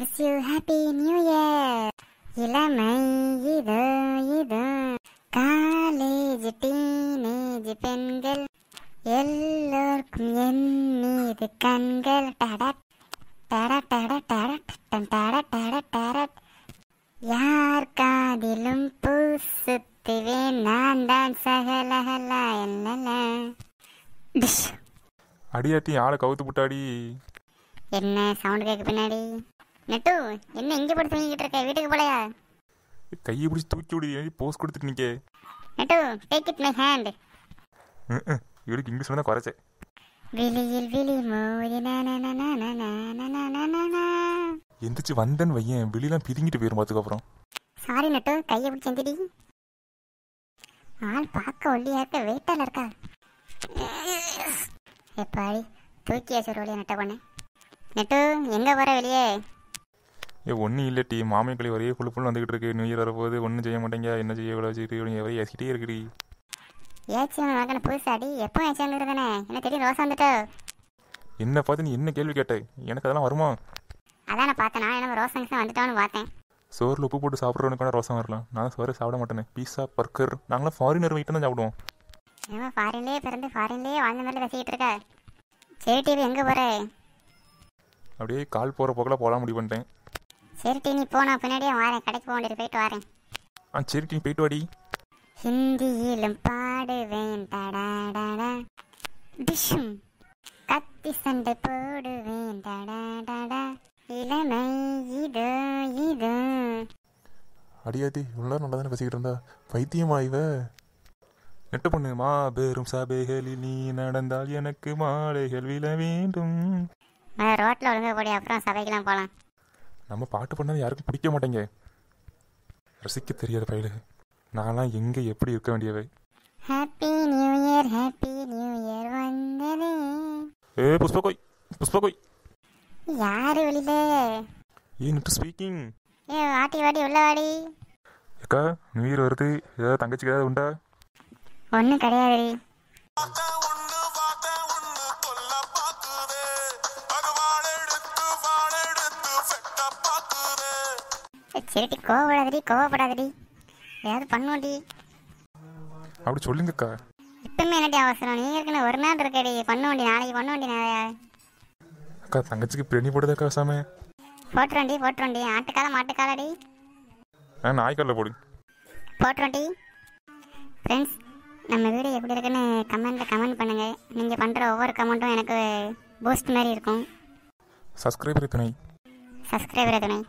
wish you happy new year. இளமை இதோ இதோ காலேஜ் டீனேஜ் பெண்கள் எல்லோருக்கும் என் மீது கண்கள் டடட் டடட் டடட் டடட் டடட் டடட் டடட். யார் காதிலும் பூ சுத்துவேன் நான் தான் சகலகலா எல்லல. அடியாட்டி ஆளை கவுத்து புட்டாடி. என்ன சவுண்ட் கேட்க பின்னாடி நெட்டு என்ன இங்கே போட்டு தூங்கிக்கிட்டு இருக்க, வீட்டுக்கு போலையா? கையை பிடிச்சி தூக்கி விடு, போஸ் கொடுத்துட்டு நிற்க. நெட்டு டேக் இட் மை ஹேண்ட். இவளுக்கு இங்கிலீஷ் தான் குறைச்சே. வெளியில் வெளி மோதி எந்திரிச்சு வந்தேன்னு வையன் வெளியெல்லாம் பிரிங்கிட்டு போயிடும் பார்த்துக்கப்புறம். சாரி நெட்டு, கையை பிடிச்சி எந்திரி. ஆள் பார்க்க ஒல்லியா இருக்க, வெயிட்டால இருக்கா? எப்பாடி தூக்கியா சார் ஒளியா நெட்டை பண்ணேன். நெட்டு எங்கே போகிற வெளியே? ஏ ஒன்றும் இல்லை டீ, மாமியக்களி ஒரே குழுப்புன்னு வந்துக்கிட்டு இருக்கு. நியூ இயர் வரப்போது ஒன்றும் செய்ய மாட்டேங்க, என்ன செய்ய எவ்வளோ வச்சுக்கிட்டு எவரையும் ஏசிக்கிட்டே இருக்குடி. ஏச்சி மகன் புதுசாடி, எப்போ ஏச்சி வந்துருக்கானே என்ன தெரியும், ரோசா வந்துட்டோ. என்ன பார்த்து நீ என்ன கேள்வி கேட்டேன், எனக்கு அதெல்லாம் வருமா? அதான் நான் பார்த்தேன், நான் என்ன ரோசா வந்துட்டோன்னு பார்த்தேன். சோரில் உப்பு போட்டு சாப்பிட்றவனுக்கான ரோசம் வரலாம், நான் சோறு சாப்பிட மாட்டேனே. பீஸா பர்கர் நாங்களாம் ஃபாரினர் வீட்டை தான் சாப்பிடுவோம். ஏன்னா ஃபாரின்லேயே பிறந்து ஃபாரின்லேயே வாழ்ந்த மாதிரி ரசிக்கிட்டு இருக்கா. சரி டிவி எங்கே போகிற? அப்படியே கால் போகிற போக்கில் போகலாம் முடிவு பண்ணிட்டேன். சரி டீ நீ போனா பின்னாடியே வரேன், கடைக்கு போக வேண்டியது போயிட்டு வரேன். ஆ சரி டீ போயிட்டு வாடி. ஹிந்தியிலும் பாடுவேன் டடாடா டிஷும், கத்தி சண்டை போடுவேன் டடாடா, இளமை இதோ இதோ. அடியாதி இவ்வளோ நல்லா தானே பேசிக்கிட்டு இருந்தா, பைத்தியமா இவ. நெட்டு பண்ணுமா பேரும் சபைகளில் நீ நடந்தால் எனக்கு மாலைகள் விழ வேண்டும். ரோட்டில் ஒழுங்க போடி, அப்புறம் சபைக்கெல்லாம் போகலாம். நம்ம பாட்டு பண்ணால் யாருக்கும் பிடிக்க மாட்டேங்க, ரசிக்க தெரியாத பயிலு. நான்லாம் எங்கே எப்படி இருக்க வேண்டியவை. Happy new year, happy new year வந்ததே. ஏ புஷ்பா கோய், புஷ்பா கோய். யார் வெளியில? ஏ நெட்டு ஸ்பீக்கிங். ஏ ஆட்டி வாடி உள்ள வாடி. அக்கா நியூ இயர் வருது, ஏதாவது தங்கச்சிக்கு ஏதாவது உண்டா? ஒன்றும் கிடையாது. சரிடி கோவப்படாதடி, கோவப்படாதடி, ஏதாவது பண்ணுவோடி. அப்படி சொல்லுங்கக்கா. இப்பவுமே என்னடி அவசரம், நீங்கள் இருக்குன்னு ஒரு நாள் இருக்கடி, பண்ணுவோண்டி, நாளைக்கு பண்ணுவோண்டி. நிறையா அக்கா தங்கச்சிக்கு பிரியாணி போடுதாக்கா? சாமி போட்டுருவண்டி போட்டுருவண்டி. ஆட்டுக்கால மாட்டுக்காலடி? ஆ நாய்க்கால போடு. போட்டுருவண்டி. ஃப்ரெண்ட்ஸ் நம்ம வீடியோ எப்படி இருக்குன்னு கமெண்ட்டில் கமெண்ட் பண்ணுங்கள். நீங்கள் பண்ணுற ஒவ்வொரு கமெண்ட்டும் எனக்கு பூஸ்ட் மாதிரி இருக்கும். சப்ஸ்கிரைபர் துணை, சப்ஸ்கிரைபர் துணை.